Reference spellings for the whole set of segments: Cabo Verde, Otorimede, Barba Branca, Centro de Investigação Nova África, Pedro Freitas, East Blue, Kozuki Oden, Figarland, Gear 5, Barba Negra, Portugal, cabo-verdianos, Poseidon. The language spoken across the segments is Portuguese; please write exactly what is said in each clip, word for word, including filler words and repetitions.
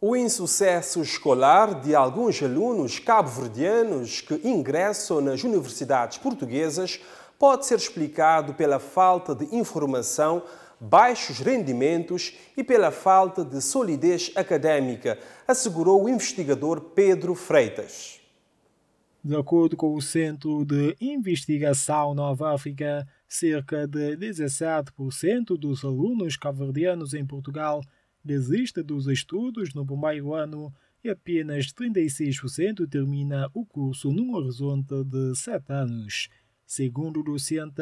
O insucesso escolar de alguns alunos cabo-verdianos que ingressam nas universidades portuguesas pode ser explicado pela falta de informação, baixos rendimentos e pela falta de solidez académica, assegurou o investigador Pedro Freitas. De acordo com o Centro de Investigação Nova África, cerca de dezassete por cento dos alunos cabo-verdianos em Portugal desiste dos estudos no primeiro ano e apenas trinta e seis por cento termina o curso num horizonte de sete anos. Segundo o docente,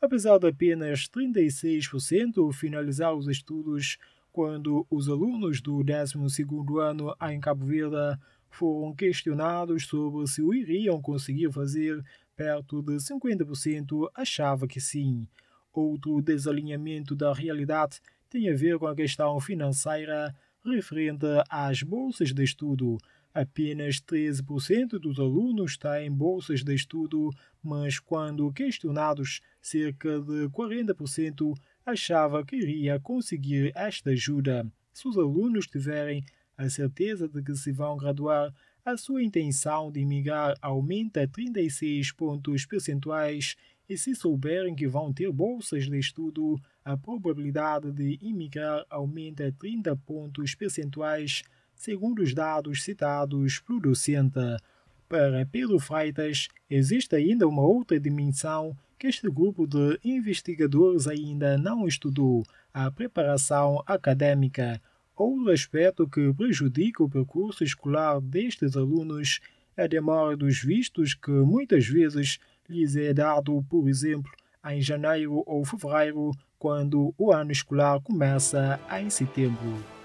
apesar de apenas trinta e seis por cento finalizar os estudos, quando os alunos do décimo segundo ano em Cabo Verde foram questionados sobre se o iriam conseguir fazer, perto de cinquenta por cento achava que sim. Outro desalinhamento da realidade tem a ver com a questão financeira referente às bolsas de estudo. Apenas treze por cento dos alunos têm bolsas de estudo, mas quando questionados, cerca de quarenta por cento achava que iria conseguir esta ajuda. Se os alunos tiverem a certeza de que se vão graduar, a sua intenção de emigrar aumenta trinta e seis pontos percentuais. E se souberem que vão ter bolsas de estudo, a probabilidade de emigrar aumenta trinta pontos percentuais, segundo os dados citados pelo docente. Para Pedro Freitas, existe ainda uma outra dimensão que este grupo de investigadores ainda não estudou, a preparação académica. Outro aspecto que prejudica o percurso escolar destes alunos é a demora dos vistos que muitas vezes lhes é dado, por exemplo, em janeiro ou fevereiro, quando o ano escolar começa em setembro.